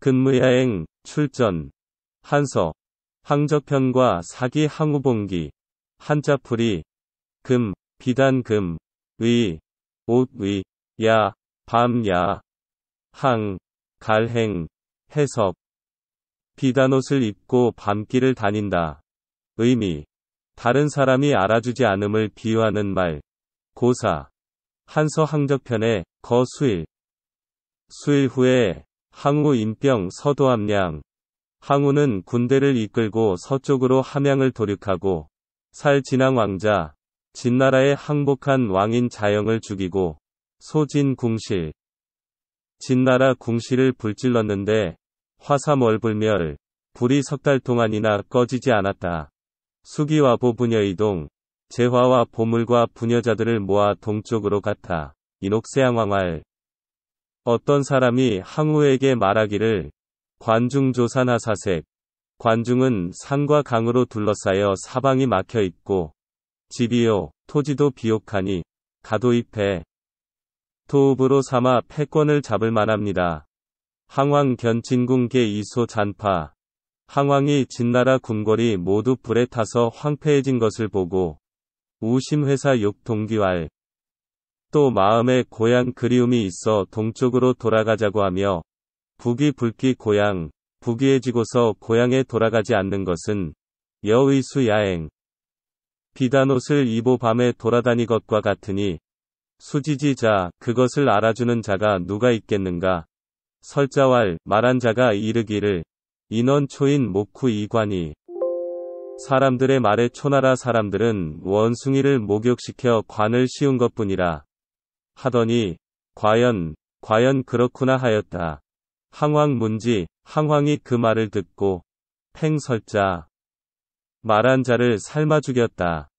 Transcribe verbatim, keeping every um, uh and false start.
금의야행, 출전, 한서, 항저편과 사기 항우봉기, 한자풀이, 금, 비단 금, 의, 옷 의, 야, 밤 야, 항, 갈행, 해석. 비단옷을 입고 밤길을 다닌다. 의미. 다른 사람이 알아주지 않음을 비유하는 말. 고사. 한서 항적편의 거 수일. 수일 후에 항우 임병 서도 함양. 항우는 군대를 이끌고 서쪽으로 함양을 도륙하고 살진왕 왕자, 진나라에 항복한 왕인 자영을 죽이고 소진 궁실. 진나라 궁실을 불질렀는데 화사멀불멸, 불이 석 달 동안이나 꺼지지 않았다. 수기와보 부녀이동, 재화와 보물과 부녀자들을 모아 동쪽으로 갔다. 인옥세양왕활. 어떤 사람이 항우에게 말하기를 관중조산하사색, 관중은 산과 강으로 둘러싸여 사방이 막혀있고 집이요 토지도 비옥하니 가도입해 토읍으로 삼아 패권을 잡을 만합니다. 항왕 견친궁계 이소 잔파. 항왕이 진나라 궁궐이 모두 불에 타서 황폐해진 것을 보고 우심회사 욕동기왈. 또 마음에 고향 그리움이 있어 동쪽으로 돌아가자고 하며 북이 불기 고향, 부귀해지고서 고향에 돌아가지 않는 것은 여의수 야행. 비단옷을 입어 밤에 돌아다니것과 같으니 수지지자 그것을 알아주는 자가 누가 있겠는가. 설자왈 말한 자가 이르기를 인원 초인 목후 이관이. 사람들의 말에 초나라 사람들은 원숭이를 목욕시켜 관을 씌운 것뿐이라 하더니 과연 과연 그렇구나 하였다. 항왕문지. 항왕이 그 말을 듣고 팽설자 말한 자를 삶아 죽였다.